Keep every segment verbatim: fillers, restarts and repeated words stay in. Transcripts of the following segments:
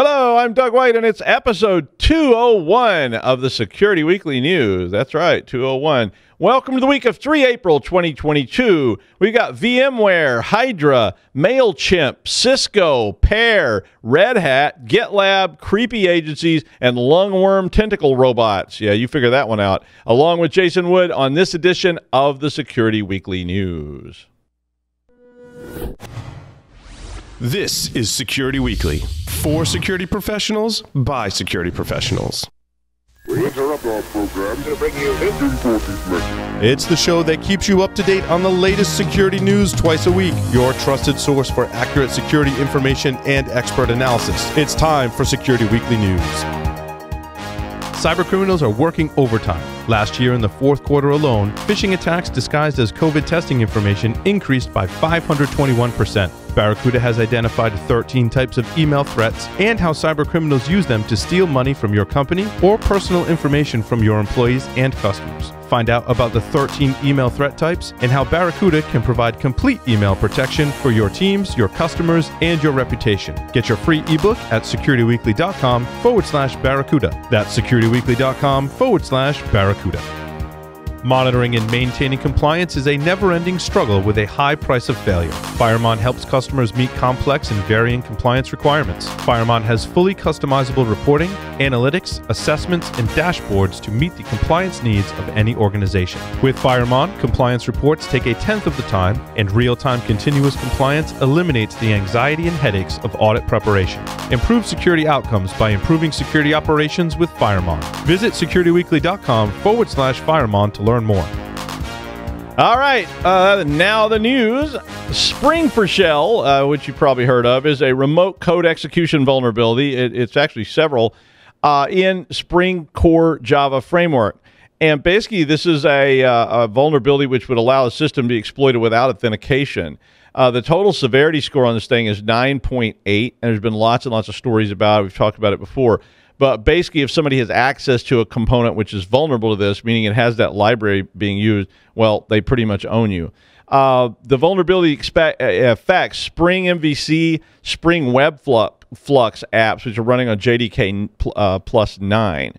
Hello, I'm Doug White, and it's episode two oh one of the Security Weekly News. That's right, two oh one. Welcome to the week of three April twenty twenty-two. We've got VMware, Hydra, MailChimp, Cisco, Pear, Red Hat, GitLab, Creepy Agencies, and Lungworm Tentacle Robots. Yeah, you figure that one out. Along with Jason Wood on this edition of the Security Weekly News. This is Security Weekly. For security professionals, by security professionals. We interrupt our program to bring you this important message. It's the show that keeps you up to date on the latest security news twice a week. Your trusted source for accurate security information and expert analysis. It's time for Security Weekly News. Cybercriminals are working overtime. Last year in the fourth quarter alone, phishing attacks disguised as COVID testing information increased by five hundred twenty-one percent. Barracuda has identified thirteen types of email threats and how cybercriminals use them to steal money from your company or personal information from your employees and customers. Find out about the thirteen email threat types and how Barracuda can provide complete email protection for your teams, your customers, and your reputation. Get your free ebook at securityweekly.com forward slash Barracuda. That's securityweekly.com forward slash Barracuda. Monitoring and maintaining compliance is a never-ending struggle with a high price of failure. Firemon helps customers meet complex and varying compliance requirements. Firemon has fully customizable reporting, analytics, assessments, and dashboards to meet the compliance needs of any organization. With Firemon, compliance reports take a tenth of the time, and real-time continuous compliance eliminates the anxiety and headaches of audit preparation. Improve security outcomes by improving security operations with Firemon. Visit securityweekly.com forward slash Firemon to learn more. All right, uh, now the news. Spring four Shell, uh, which you probably heard of, is a remote code execution vulnerability. It, it's actually several uh, in Spring Core Java framework. And basically, this is a, uh, a vulnerability which would allow the system to be exploited without authentication. Uh, the total severity score on this thing is nine point eight, and there's been lots and lots of stories about it. We've talked about it before. But basically, if somebody has access to a component which is vulnerable to this, meaning it has that library being used, well, they pretty much own you. Uh, the vulnerability expect, uh, affects Spring M V C, Spring Web flux apps, which are running on J D K uh, plus nine.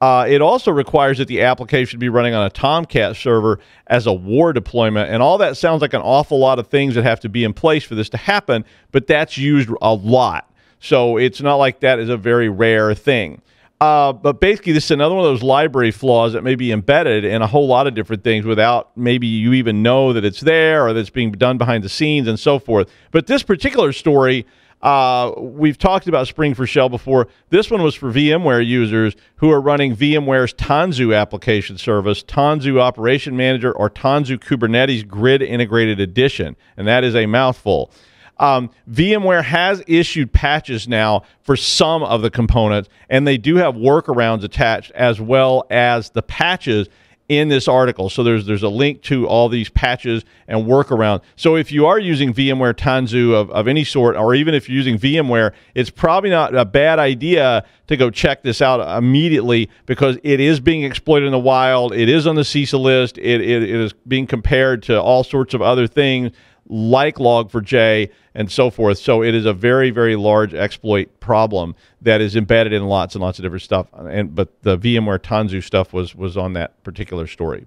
Uh, it also requires that the application be running on a Tomcat server as a war deployment. And all that sounds like an awful lot of things that have to be in place for this to happen, but that's used a lot. So it's not like that is a very rare thing. Uh, but basically, this is another one of those library flaws that may be embedded in a whole lot of different things without maybe you even know that it's there or that it's being done behind the scenes and so forth. But this particular story, uh, we've talked about Spring four Shell before. This one was for VMware users who are running VMware's Tanzu application service, Tanzu Operation Manager, or Tanzu Kubernetes Grid Integrated Edition. And that is a mouthful. Um, VMware has issued patches now for some of the components, and they do have workarounds attached as well as the patches in this article. So there's there's a link to all these patches and workaround. So if you are using VMware Tanzu of, of any sort, or even if you're using VMware, it's probably not a bad idea to go check this out immediately because it is being exploited in the wild. It is on the CISA list. It, it, it is being compared to all sorts of other things like Log four J and so forth. So it is a very, very large exploit problem that is embedded in lots and lots of different stuff. And but the VMware Tanzu stuff was was on that particular story.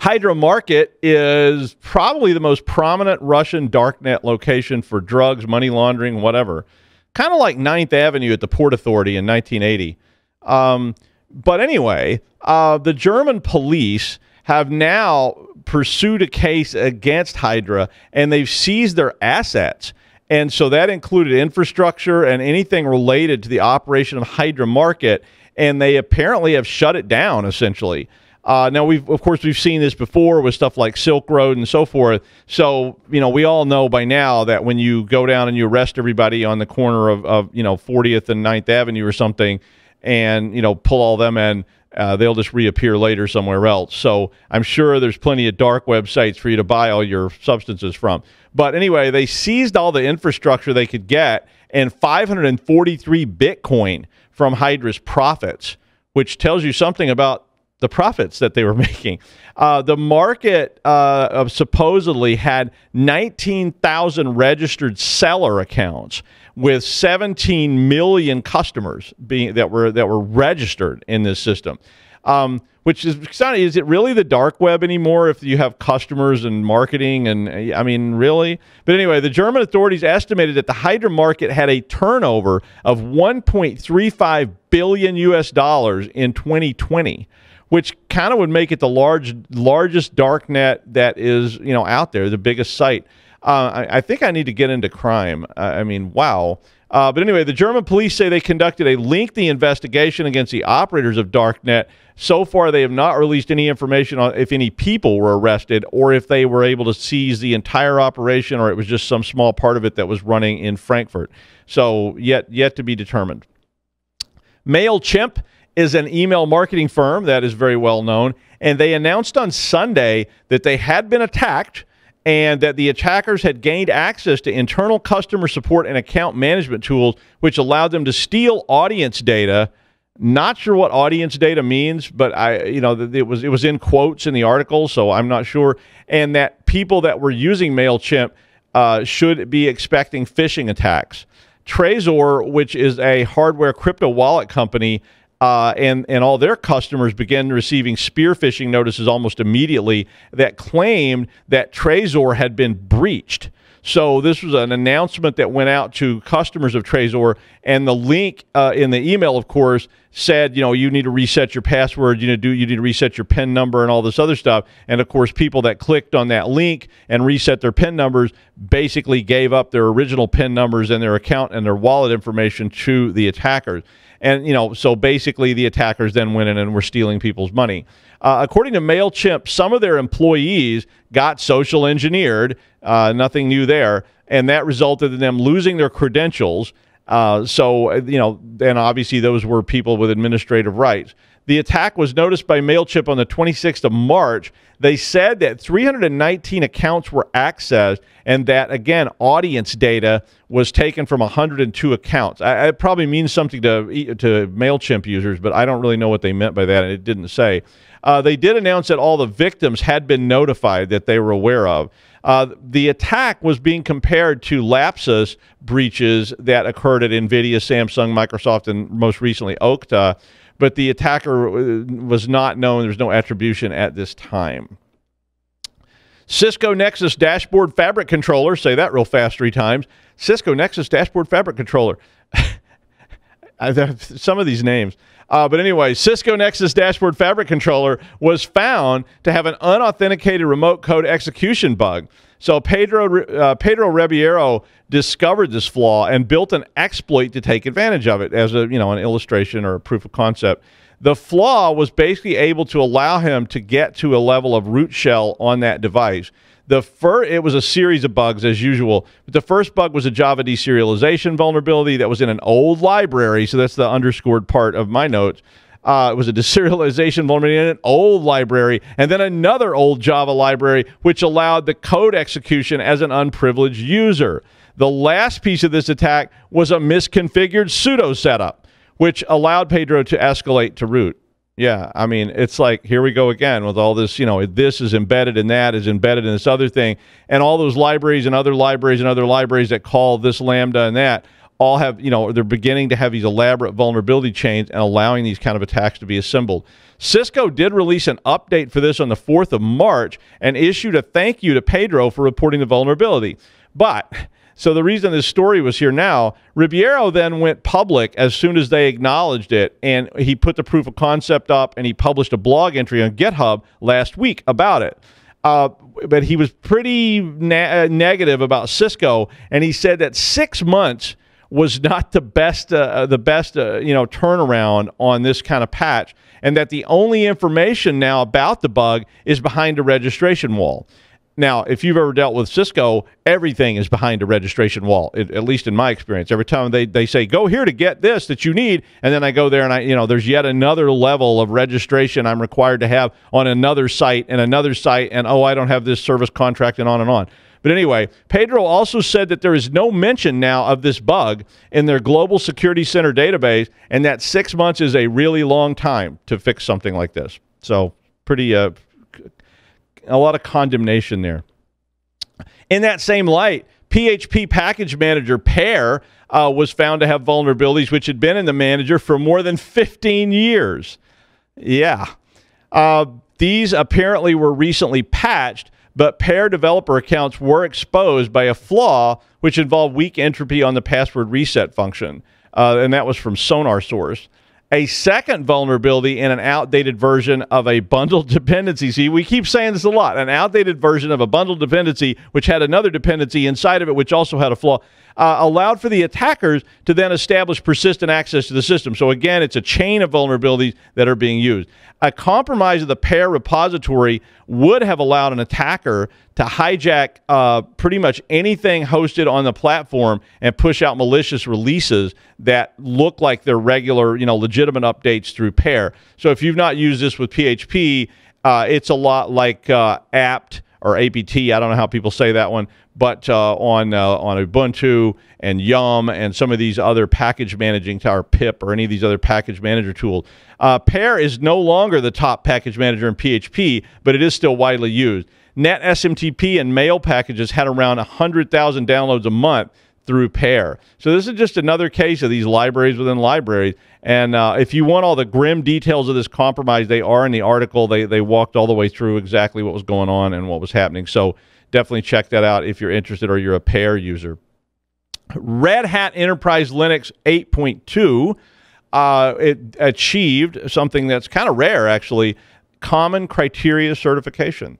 Hydra Market is probably the most prominent Russian darknet location for drugs, money laundering, whatever. Kind of like Ninth Avenue at the Port Authority in nineteen eighty. Um, but anyway, uh, the German police have now pursued a case against Hydra, and they've seized their assets. And so that included infrastructure and anything related to the operation of Hydra Market, and they apparently have shut it down, essentially. Uh, now, we've of course, we've seen this before with stuff like Silk Road and so forth. So, you know, we all know by now that when you go down and you arrest everybody on the corner of, of you know, fortieth and Ninth Avenue or something, and, you know, pull all them in, Uh, they'll just reappear later somewhere else. So I'm sure there's plenty of dark websites for you to buy all your substances from. But anyway, they seized all the infrastructure they could get and five hundred forty-three Bitcoin from Hydra's profits, which tells you something about the profits that they were making. Uh, the market uh, of supposedly had nineteen thousand registered seller accounts, with seventeen million customers being that were that were registered in this system. Um, which is is it really the dark web anymore if you have customers and marketing? And I mean, really? But anyway, the German authorities estimated that the Hydra market had a turnover of one point three five billion U S dollars in twenty twenty, which kind of would make it the large largest darknet that is, you know, out there, the biggest site. Uh, I, I think I need to get into crime. Uh, I mean, wow. Uh, but anyway, the German police say they conducted a lengthy investigation against the operators of darknet. So far, they have not released any information on if any people were arrested or if they were able to seize the entire operation or it was just some small part of it that was running in Frankfurt. So yet, yet to be determined. MailChimp is an email marketing firm that is very well known, and they announced on Sunday that they had been attacked and that the attackers had gained access to internal customer support and account management tools, which allowed them to steal audience data. Not sure what audience data means, but I, you know, it was it was in quotes in the article, so I'm not sure. And that people that were using MailChimp uh, should be expecting phishing attacks. Trezor, which is a hardware crypto wallet company, Uh, and, and all their customers began receiving spear phishing notices almost immediately that claimed that Trezor had been breached. So this was an announcement that went out to customers of Trezor, and the link uh, in the email, of course, said, you know, you need to reset your password, you need to do, you need to reset your PIN number and all this other stuff. And of course, people that clicked on that link and reset their PIN numbers basically gave up their original PIN numbers and their account and their wallet information to the attackers. And, you know, so basically the attackers then went in and were stealing people's money. Uh, according to MailChimp, some of their employees got social engineered, uh, nothing new there, and that resulted in them losing their credentials. Uh, so, you know, and obviously those were people with administrative rights. The attack was noticed by MailChimp on the twenty-sixth of March. They said that three hundred nineteen accounts were accessed and that, again, audience data was taken from one hundred two accounts. I, it probably means something to, to MailChimp users, but I don't really know what they meant by that, and it didn't say. Uh, they did announce that all the victims had been notified that they were aware of. Uh, the attack was being compared to lapsus breaches that occurred at NVIDIA, Samsung, Microsoft, and most recently Okta. But the attacker was not known. There's no attribution at this time. Cisco Nexus Dashboard Fabric Controller. Say that real fast three times. Cisco Nexus Dashboard Fabric Controller. Some of these names. Uh, but anyway, Cisco Nexus Dashboard Fabric Controller was found to have an unauthenticated remote code execution bug. So Pedro, uh, Pedro Ribeiro discovered this flaw and built an exploit to take advantage of it as a, you know, an illustration or a proof of concept. The flaw was basically able to allow him to get to a level of root shell on that device. The fir- it was a series of bugs as usual. But the first bug was a Java deserialization vulnerability that was in an old library. So that's the underscored part of my notes. Uh, it was a deserialization vulnerability in an old library, and then another old Java library, which allowed the code execution as an unprivileged user. The last piece of this attack was a misconfigured pseudo setup, which allowed Pedro to escalate to root. Yeah, I mean, it's like, here we go again with all this, you know, this is embedded in that, is embedded in this other thing, and all those libraries and other libraries and other libraries that call this Lambda and that. All have, you know, they're beginning to have these elaborate vulnerability chains and allowing these kind of attacks to be assembled. Cisco did release an update for this on the fourth of March and issued a thank you to Pedro for reporting the vulnerability. But, so the reason this story was here now, Ribeiro then went public as soon as they acknowledged it, and he put the proof of concept up and he published a blog entry on GitHub last week about it. Uh, but he was pretty na- negative about Cisco, and he said that six months was not the best, uh, the best, uh, you know, turnaround on this kind of patch, and that the only information now about the bug is behind a registration wall. Now, if you've ever dealt with Cisco, everything is behind a registration wall, it, at least in my experience. Every time they, they say, go here to get this that you need, and then I go there and I, you know, there's yet another level of registration I'm required to have on another site and another site, and oh, I don't have this service contract and on and on. But anyway, Pedro also said that there is no mention now of this bug in their Global Security Center database, and that six months is a really long time to fix something like this. So pretty, uh, a lot of condemnation there. In that same light, P H P Package Manager Pear uh, was found to have vulnerabilities which had been in the manager for more than fifteen years. Yeah. Uh, these apparently were recently patched, but Pear developer accounts were exposed by a flaw which involved weak entropy on the password reset function. Uh, and that was from SonarSource. A second vulnerability in an outdated version of a bundled dependency. See, we keep saying this a lot. An outdated version of a bundled dependency, which had another dependency inside of it, which also had a flaw, uh, allowed for the attackers to then establish persistent access to the system. So again, it's a chain of vulnerabilities that are being used. A compromise of the Pear repository would have allowed an attacker to hijack uh, pretty much anything hosted on the platform and push out malicious releases that look like they're regular, you know, legitimate updates through Pear. So if you've not used this with P H P, uh, it's a lot like uh, apt or A P T. I don't know how people say that one, but uh, on uh, on Ubuntu and Yum and some of these other package managing or pip or any of these other package manager tools. Uh, Pear is no longer the top package manager in P H P, but it is still widely used. NetSMTP and mail packages had around one hundred thousand downloads a month through Pear. So this is just another case of these libraries within libraries. And uh, if you want all the grim details of this compromise, they are in the article. They, they walked all the way through exactly what was going on and what was happening. So definitely check that out if you're interested or you're a Pear user. Red Hat Enterprise Linux eight point two uh, it achieved something that's kind of rare, actually, common criteria certification.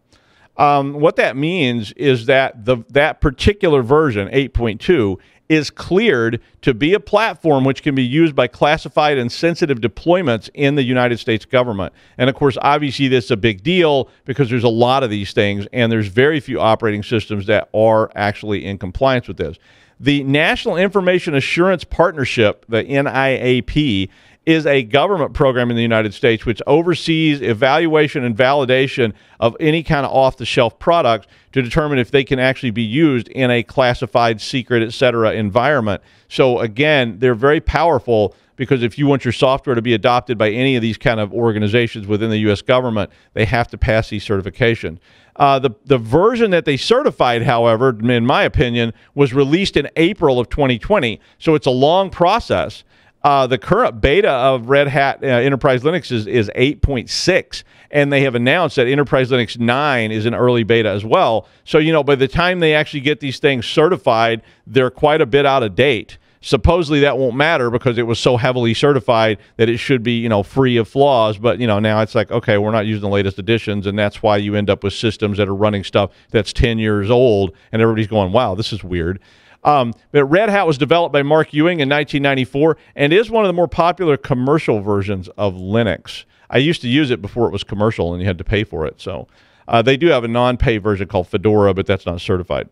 Um, what that means is that the, that particular version, eight point two, is cleared to be a platform which can be used by classified and sensitive deployments in the United States government. And of course, obviously this is a big deal because there's a lot of these things and there's very few operating systems that are actually in compliance with this. The National Information Assurance Partnership, the N I A P, is a government program in the United States which oversees evaluation and validation of any kind of off-the-shelf products to determine if they can actually be used in a classified, secret, et cetera, environment. So again, they're very powerful because if you want your software to be adopted by any of these kind of organizations within the U S government, they have to pass these certifications. Uh, the, the version that they certified, however, in my opinion, was released in April of twenty twenty. So it's a long process. Uh, the current beta of Red Hat uh, Enterprise Linux is, is eight point six, and they have announced that Enterprise Linux nine is in early beta as well. So, you know, by the time they actually get these things certified, they're quite a bit out of date. Supposedly that won't matter because it was so heavily certified that it should be, you know, free of flaws. But, you know, now it's like, okay, we're not using the latest editions, and that's why you end up with systems that are running stuff that's ten years old, and everybody's going, wow, this is weird. Um, but Red Hat was developed by Mark Ewing in nineteen ninety-four and is one of the more popular commercial versions of Linux. I used to use it before it was commercial and you had to pay for it. So uh, they do have a non-pay version called Fedora, but that's not certified.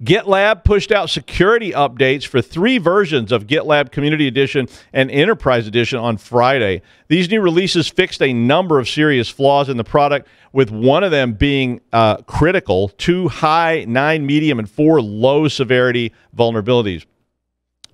GitLab pushed out security updates for three versions of GitLab Community Edition and Enterprise Edition on Friday. These new releases fixed a number of serious flaws in the product, with one of them being uh, critical, two high, nine medium, and four low severity vulnerabilities.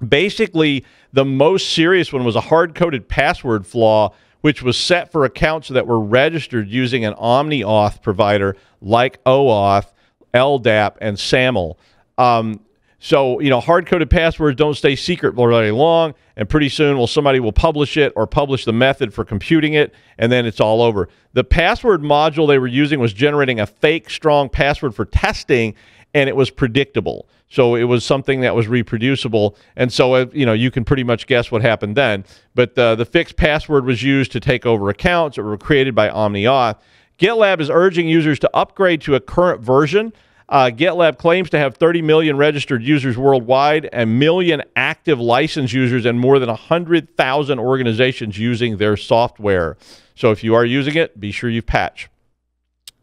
Basically, the most serious one was a hard-coded password flaw, which was set for accounts that were registered using an OmniAuth provider like OAuth, L D A P, and SAML. Um, so, you know, hard-coded passwords don't stay secret very long, and pretty soon, well, somebody will publish it or publish the method for computing it, and then it's all over. The password module they were using was generating a fake strong password for testing, and it was predictable. So it was something that was reproducible, and so, uh, you know, you can pretty much guess what happened then. But uh, the fixed password was used to take over accounts that were created by OmniAuth. GitLab is urging users to upgrade to a current version. Uh, GitLab claims to have thirty million registered users worldwide, a million active licensed users, and more than one hundred thousand organizations using their software. So if you are using it, be sure you patch.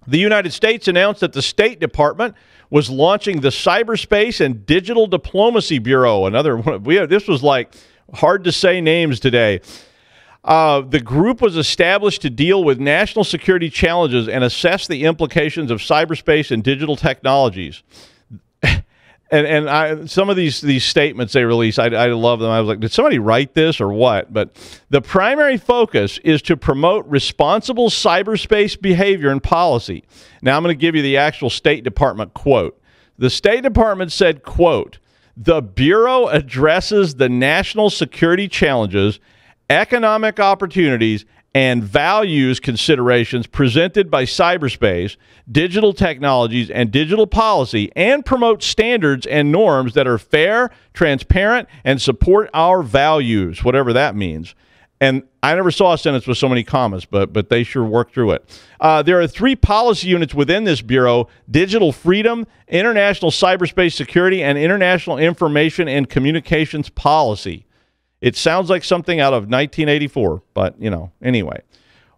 The United States announced that the State Department was launching the Cyberspace and Digital Diplomacy Bureau. Another one. We have, this was like hard to say names today. Uh, the group was established to deal with national security challenges and assess the implications of cyberspace and digital technologies. and and I, some of these, these statements they release, I, I love them. I was like, did somebody write this or what? But the primary focus is to promote responsible cyberspace behavior and policy. Now I'm going to give you the actual State Department quote. The State Department said, quote, The Bureau addresses the national security challenges, economic opportunities, and values considerations presented by cyberspace, digital technologies, and digital policy, and promotes standards and norms that are fair, transparent, and support our values, whatever that means. And I never saw a sentence with so many commas, but but they sure worked through it. Uh, there are three policy units within this bureau: digital freedom, international cyberspace security, and international information and communications policy. It sounds like something out of nineteen eighty-four, but, you know, anyway.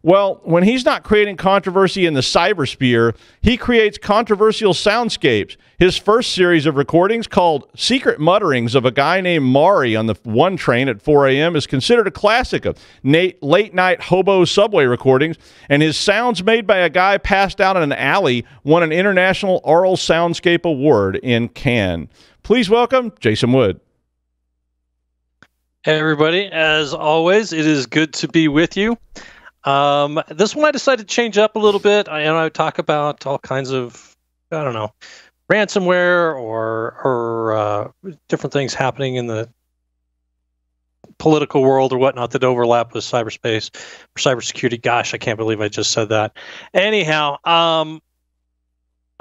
Well, when he's not creating controversy in the cybersphere, he creates controversial soundscapes. His first series of recordings, called Secret Mutterings of a Guy Named Mari on the One Train at four A M, is considered a classic of late-night hobo subway recordings, and his Sounds Made by a Guy Passed Out in an Alley won an International Oral Soundscape Award in Cannes. Please welcome Jason Wood. Hey, everybody. As always, it is good to be with you. Um, this one I decided to change up a little bit. I, and I talk about all kinds of, I don't know, ransomware or, or uh, different things happening in the political world or whatnot that overlap with cyberspace or cybersecurity. Gosh, I can't believe I just said that. Anyhow, um,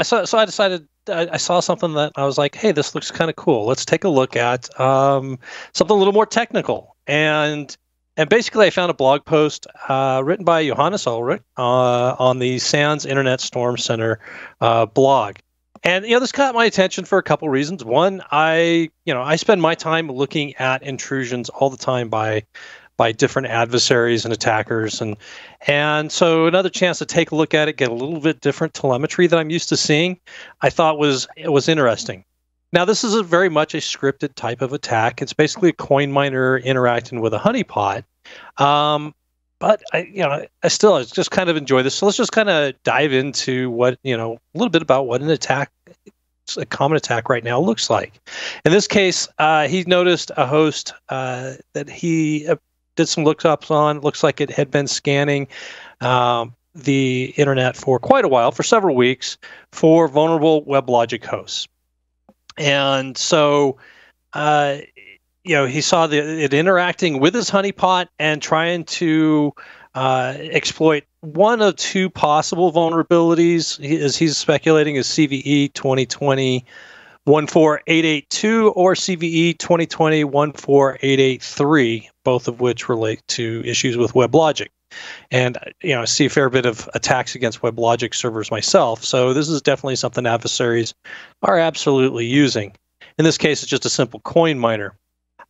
I saw, so I decided I, I saw something that I was like, hey, this looks kind of cool. Let's take a look at um, something a little more technical. And And basically, I found a blog post uh, written by Johannes Ulrich uh, on the SANS Internet Storm Center uh, blog, and you know this caught my attention for a couple reasons. One, I you know I spend my time looking at intrusions all the time by by different adversaries and attackers, and and so another chance to take a look at it, get a little bit different telemetry that I'm used to seeing, I thought was it was interesting. Now, this is a very much a scripted type of attack. It's basically a coin miner interacting with a honeypot. Um, but I, you know, I still I just kind of enjoy this. So let's just kind of dive into what you know a little bit about what an attack, a common attack right now looks like. In this case, uh, he noticed a host uh, that he uh, did some lookups on. It looks like it had been scanning um, the internet for quite a while, for several weeks, for vulnerable WebLogic hosts. And so, uh, you know, he saw the, it interacting with his honeypot and trying to uh, exploit one of two possible vulnerabilities, he, as he's speculating, is C V E twenty twenty one four eight eight two or C V E twenty twenty one four eight eight three, both of which relate to issues with WebLogic. And, you know, I see a fair bit of attacks against WebLogic servers myself. So this is definitely something adversaries are absolutely using. In this case, it's just a simple coin miner.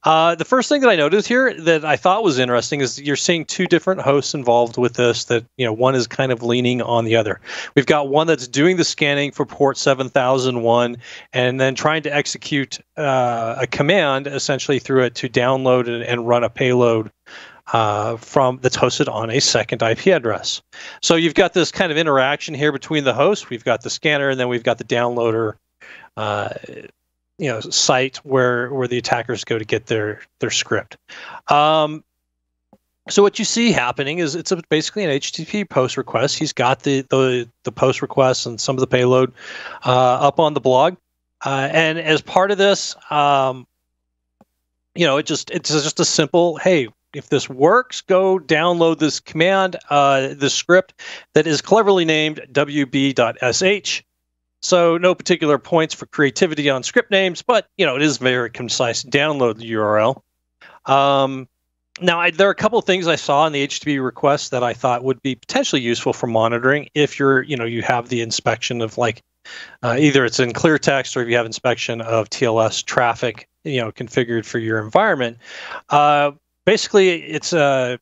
Uh, the first thing that I noticed here that I thought was interesting is you're seeing two different hosts involved with this that, you know, one is kind of leaning on the other. We've got one that's doing the scanning for port seven thousand one and then trying to execute uh, a command essentially through it to download and, and run a payload Uh, from that's hosted on a second I P address. So you've got this kind of interaction here between the hosts. We've got the scanner, and then we've got the downloader, uh, you know, site where where the attackers go to get their their script. Um, so what you see happening is it's a, basically an H T T P post request. He's got the the the post request and some of the payload uh, up on the blog, uh, and as part of this, um, you know, it just it's just a simple hey. If this works, go download this command, uh, this script that is cleverly named w b dot s h. So no particular points for creativity on script names, but you know it is very concise. Download the U R L. Um, now, I, there are a couple of things I saw in the H T T P request that I thought would be potentially useful for monitoring if you're, you know, you have the inspection of like uh, either it's in clear text or if you have inspection of T L S traffic, you know, configured for your environment. Uh, Basically, it's uh,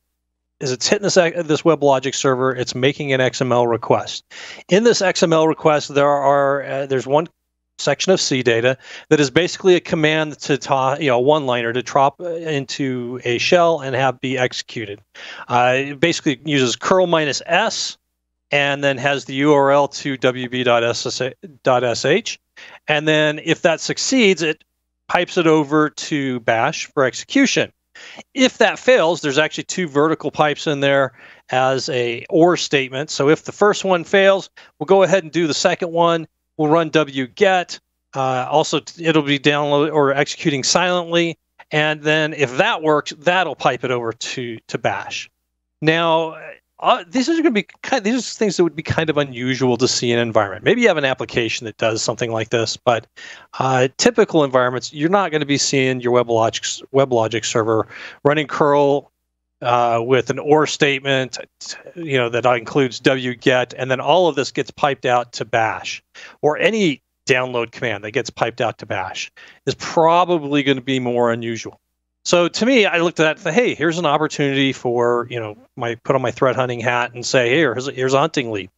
is it's hitting this this WebLogic server. It's making an X M L request. In this X M L request, there are uh, there's one section of C data that is basically a command to ta you know one liner to drop into a shell and have be executed. Uh, it basically uses curl minus s and then has the U R L to w b dot s h. And then if that succeeds, it pipes it over to bash for execution. If that fails, there's actually two vertical pipes in there as a or statement. So if the first one fails, we'll go ahead and do the second one. We'll run wget, Uh, also, it'll be downloading or executing silently. And then if that works, that'll pipe it over to, to bash. Now, uh, these are going to be kind, these are things that would be kind of unusual to see in an environment. Maybe you have an application that does something like this, but uh, typical environments, you're not going to be seeing your WebLogic, WebLogic server running curl uh, with an or statement, you know, that includes wget, and then all of this gets piped out to bash, or any download command that gets piped out to bash is probably going to be more unusual. So to me, I looked at that and thought, hey, here's an opportunity for, you know, my put on my threat hunting hat and say, hey, here's a, here's a hunting lead.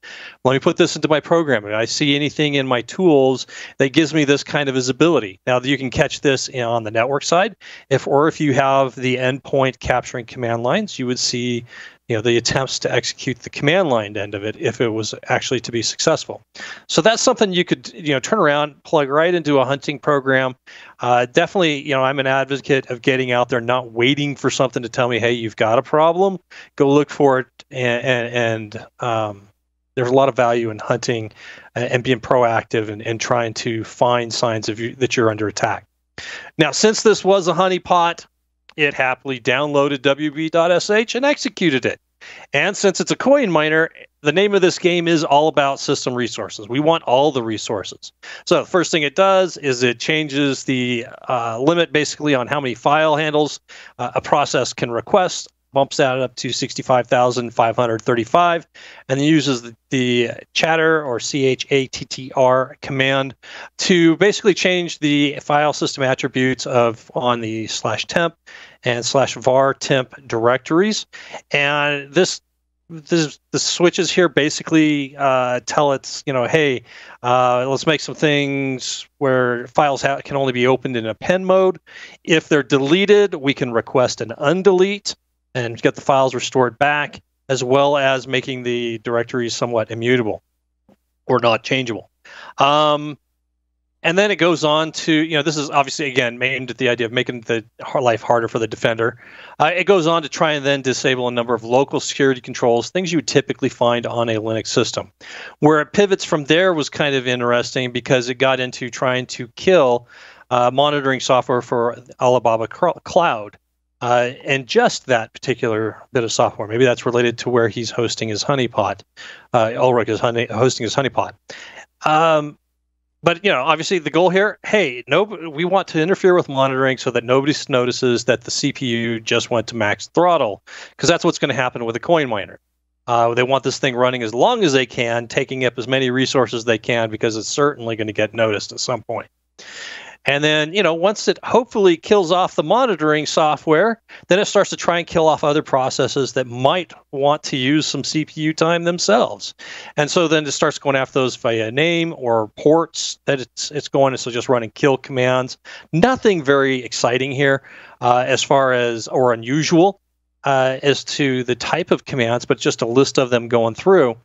Let me put this into my program. If I see anything in my tools that gives me this kind of visibility. Now, you can catch this on the network side, if or if you have the endpoint capturing command lines, you would see, you know, the attempts to execute the command line end of it if it was actually to be successful. So that's something you could, you know, turn around, plug right into a hunting program. Uh, definitely, you know, I'm an advocate of getting out there, not waiting for something to tell me, hey, you've got a problem. Go look for it. And, and, and um, there's a lot of value in hunting and being proactive and, and trying to find signs of you, that you're under attack. Now, since this was a honeypot, it happily downloaded wb.sh and executed it. And since it's a coin miner, the name of this game is all about system resources. We want all the resources. So the first thing it does is it changes the uh, limit basically on how many file handles uh, a process can request, bumps that up to sixty-five thousand five hundred thirty-five, and then uses the, the chatter or C H A T T R command to basically change the file system attributes of on the slash temp and slash var temp directories. And this This, the switches here basically uh, tell it's, you know, hey, uh, let's make some things where files ha can only be opened in append mode. If they're deleted, we can request an undelete and get the files restored back, as well as making the directories somewhat immutable or not changeable. Um, And then it goes on to, you know, this is obviously, again, aimed at the idea of making the life harder for the defender. Uh, it goes on to try and then disable a number of local security controls, things you would typically find on a Linux system. Where it pivots from there was kind of interesting because it got into trying to kill uh, monitoring software for Alibaba Cloud uh, and just that particular bit of software. Maybe that's related to where he's hosting his honeypot. Uh, Ulrich is honey, hosting his honeypot. Um, But, you know, obviously the goal here, hey, no, we want to interfere with monitoring so that nobody notices that the C P U just went to max throttle, because that's what's going to happen with a coin miner. Uh, they want this thing running as long as they can, taking up as many resources as they can, because it's certainly going to get noticed at some point. And then, you know, once it hopefully kills off the monitoring software, then it starts to try and kill off other processes that might want to use some C P U time themselves. And so then it starts going after those via name or ports that it's, it's going. So just running kill commands. Nothing very exciting here uh, as far as, or unusual uh, as to the type of commands, but just a list of them going through.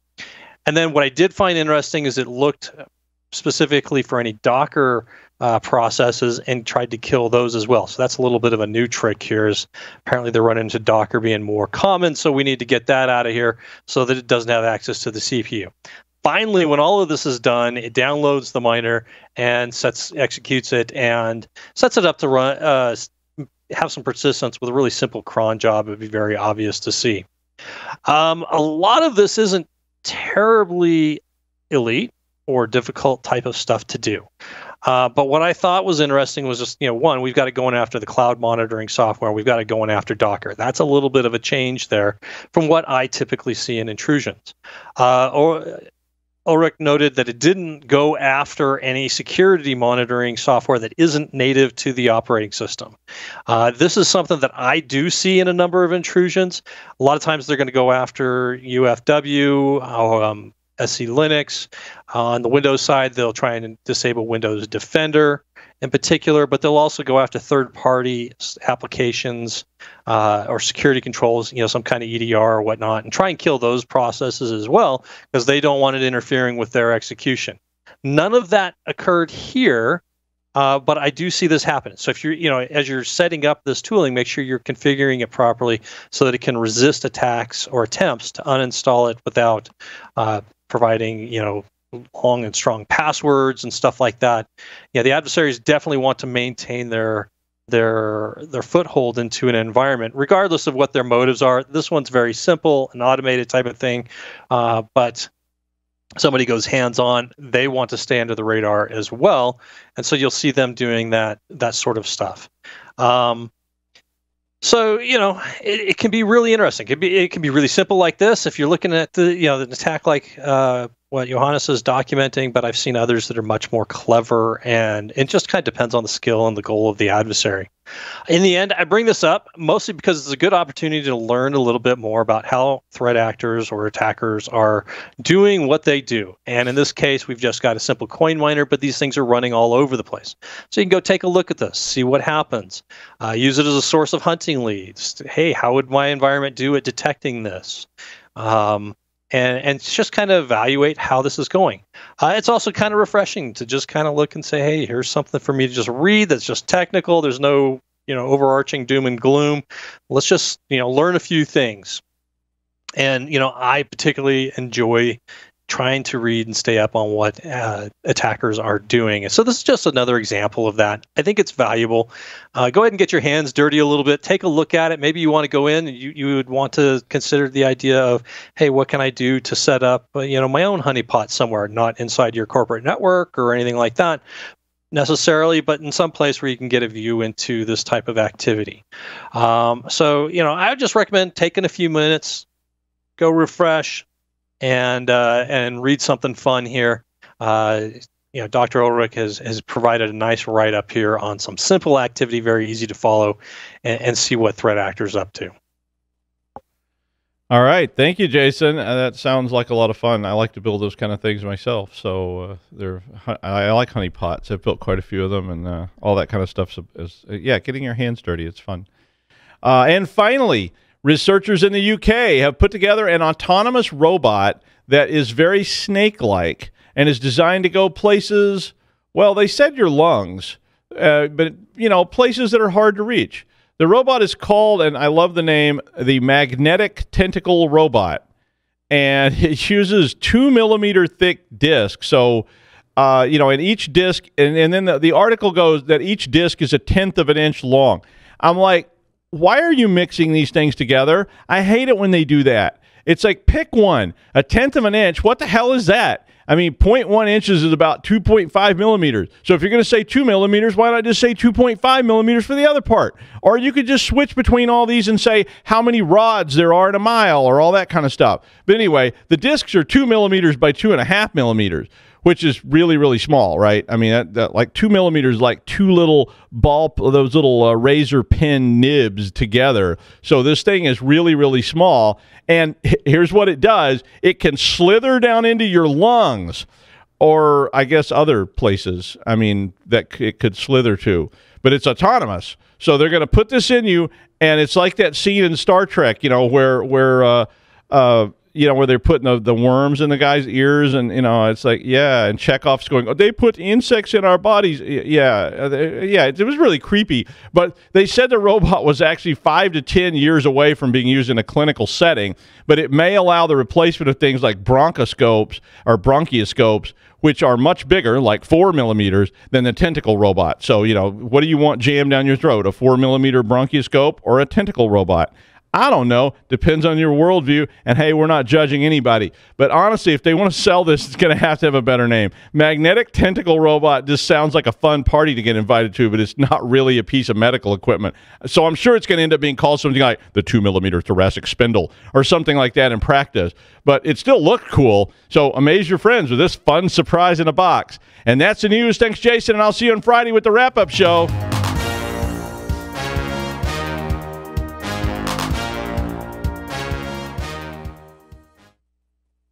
And then what I did find interesting is it looked specifically for any Docker uh, processes and tried to kill those as well. So that's a little bit of a new trick here, is apparently they're running into Docker being more common. So we need to get that out of here so that it doesn't have access to the C P U. Finally, when all of this is done, it downloads the miner and sets, executes it and sets it up to run, uh, have some persistence with a really simple cron job. It'd be very obvious to see. Um, a lot of this isn't terribly elite or difficult type of stuff to do. Uh, but what I thought was interesting was just, you know, one, we've got it going after the cloud monitoring software. We've got it going after Docker. That's a little bit of a change there from what I typically see in intrusions. Uh, or, Ulrich noted that it didn't go after any security monitoring software that isn't native to the operating system. Uh, this is something that I do see in a number of intrusions. A lot of times they're going to go after U F W, um, S C Linux. Uh, on the Windows side, they'll try and disable Windows Defender in particular, but they'll also go after third-party applications uh, or security controls, you know, some kind of E D R or whatnot, and try and kill those processes as well, because they don't want it interfering with their execution. None of that occurred here, uh, but I do see this happen. So if you're, you know, as you're setting up this tooling, make sure you're configuring it properly so that it can resist attacks or attempts to uninstall it without uh, providing, you know, long and strong passwords and stuff like that. Yeah, the adversaries definitely want to maintain their their their foothold into an environment, regardless of what their motives are. This one's very simple, an automated type of thing, uh, but somebody goes hands-on, they want to stay under the radar as well. And so you'll see them doing that that sort of stuff. Um, so, you know, it, it can be really interesting. It can be, it can be really simple like this. If you're looking at the, you know, an attack like uh, what Johannes is documenting, but I've seen others that are much more clever, and it just kind of depends on the skill and the goal of the adversary. In the end, I bring this up mostly because it's a good opportunity to learn a little bit more about how threat actors or attackers are doing what they do. And in this case, we've just got a simple coin miner, but these things are running all over the place. So you can go take a look at this, see what happens. Uh, use it as a source of hunting leads. Hey, how would my environment do at detecting this? Um, And, and just kind of evaluate how this is going. Uh, it's also kind of refreshing to just kind of look and say, hey, here's something for me to just read that's just technical. There's no, you know, overarching doom and gloom. Let's just, you know, learn a few things. And, you know, I particularly enjoy trying to read and stay up on what uh, attackers are doing. And so this is just another example of that. I think it's valuable. Uh, go ahead and get your hands dirty a little bit. Take a look at it. Maybe you want to go in and you, you would want to consider the idea of, hey, what can I do to set up you know, my own honeypot somewhere, not inside your corporate network or anything like that necessarily, but in some place where you can get a view into this type of activity. Um, so, you know, I would just recommend taking a few minutes, go refresh, and uh, and read something fun here. Uh, you know, Doctor Ulrich has, has provided a nice write-up here on some simple activity, very easy to follow, and, and see what threat actor's up to. All right. Thank you, Jason. Uh, that sounds like a lot of fun. I like to build those kind of things myself. So uh, they're, I like honeypots. I've built quite a few of them, and uh, all that kind of stuff. So is, uh, yeah, getting your hands dirty, it's fun. Uh, and finally, researchers in the U K have put together an autonomous robot that is very snake-like and is designed to go places, well, they said your lungs, uh, but, you know, places that are hard to reach. The robot is called, and I love the name, the Magnetic Tentacle Robot. And it uses two millimeter thick discs. So, uh, you know, in each disc, and, and then the, the article goes that each disc is a tenth of an inch long. I'm like, why are you mixing these things together? I hate it when they do that. It's like, pick one, a tenth of an inch. What the hell is that? I mean, zero point one inches is about two point five millimeters. So if you're going to say two millimeters, why not just say two point five millimeters for the other part? Or you could just switch between all these and say how many rods there are in a mile or all that kind of stuff. But anyway, the discs are two millimeters by two and a half millimeters, which is really, really small, right? I mean, that, that, like two millimeters, like two little ball, those little uh, razor pin nibs together. So this thing is really, really small. And here's what it does. It can slither down into your lungs, or I guess other places, I mean, that it could slither to. But it's autonomous. So they're going to put this in you, and it's like that scene in Star Trek, you know, where, where uh, uh, you know, where they're putting the, the worms in the guy's ears, and, you know, it's like, yeah, and Chekhov's going, oh, they put insects in our bodies. Yeah, yeah, it was really creepy. But they said the robot was actually five to ten years away from being used in a clinical setting, but it may allow the replacement of things like bronchoscopes or bronchioscopes, which are much bigger, like four millimeters, than the tentacle robot. So, you know, what do you want jammed down your throat, a four millimeter bronchioscope or a tentacle robot? I don't know. Depends on your worldview. And hey, we're not judging anybody. But honestly, if they want to sell this, it's going to have to have a better name. Magnetic Tentacle Robot just sounds like a fun party to get invited to, but it's not really a piece of medical equipment. So I'm sure it's going to end up being called something like the two millimeter thoracic spindle or something like that in practice. But it still looked cool. So amaze your friends with this fun surprise in a box. And that's the news. Thanks, Jason. And I'll see you on Friday with the wrap-up show.